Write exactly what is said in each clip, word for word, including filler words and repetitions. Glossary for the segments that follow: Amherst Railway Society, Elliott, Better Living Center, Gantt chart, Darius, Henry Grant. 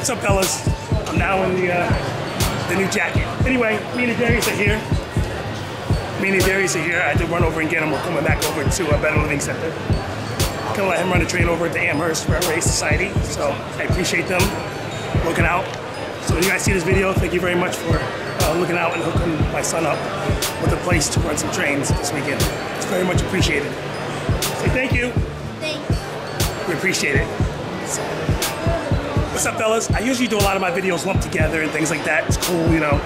What's up, fellas? I'm now in the uh, the new jacket. Anyway, me and Darius are here. Me and Darius are here. I had to run over and get him. We're coming back over to uh, Better Living Center. Gonna let him run a train over at the Amherst Race Society. So I appreciate them looking out. So when you guys see this video, thank you very much for uh, looking out and hooking my son up with a place to run some trains this weekend. It's very much appreciated. Say thank you. Thanks. We appreciate it. So, what's up, fellas? I usually do a lot of my videos lumped together and things like that. It's cool, you know.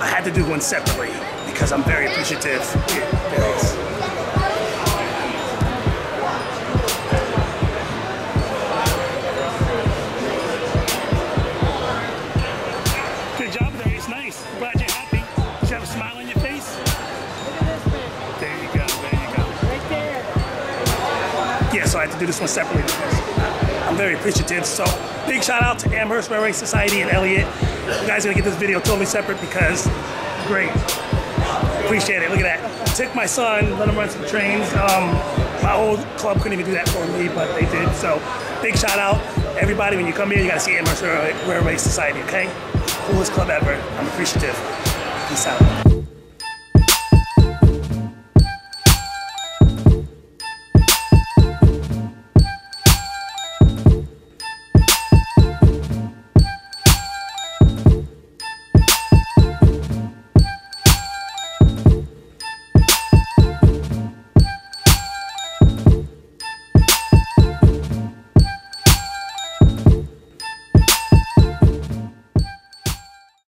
I had to do one separately because I'm very appreciative. Here, there it is. So I had to do this one separately. I'm very appreciative. So big shout out to Amherst Railway Society and Elliott. You guys are gonna get this video totally separate because great. Appreciate it. Look at that. I took my son, let him run some trains. Um, my old club couldn't even do that for me, but they did. So big shout out everybody. When you come here, you gotta see Amherst Railway Society. Okay, coolest club ever. I'm appreciative. Peace out.